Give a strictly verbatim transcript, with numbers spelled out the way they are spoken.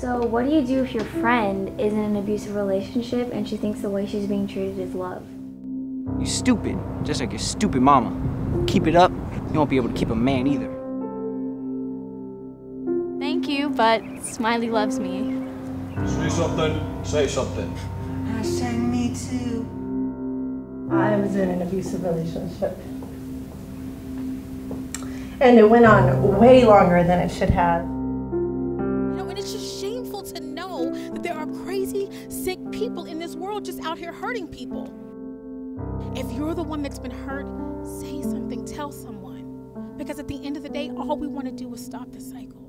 So what do you do if your friend is in an abusive relationship and she thinks the way she's being treated is love? You're stupid, just like your stupid mama. Keep it up, you won't be able to keep a man either. Thank you, but Smiley loves me. Say something, say something. Hashtag me too. I was in an abusive relationship. And it went on way longer than it should have. You know, and it's just shameful to know that there are crazy, sick people in this world just out here hurting people. If you're the one that's been hurt, say something, tell someone. Because at the end of the day, all we want to do is stop the cycle.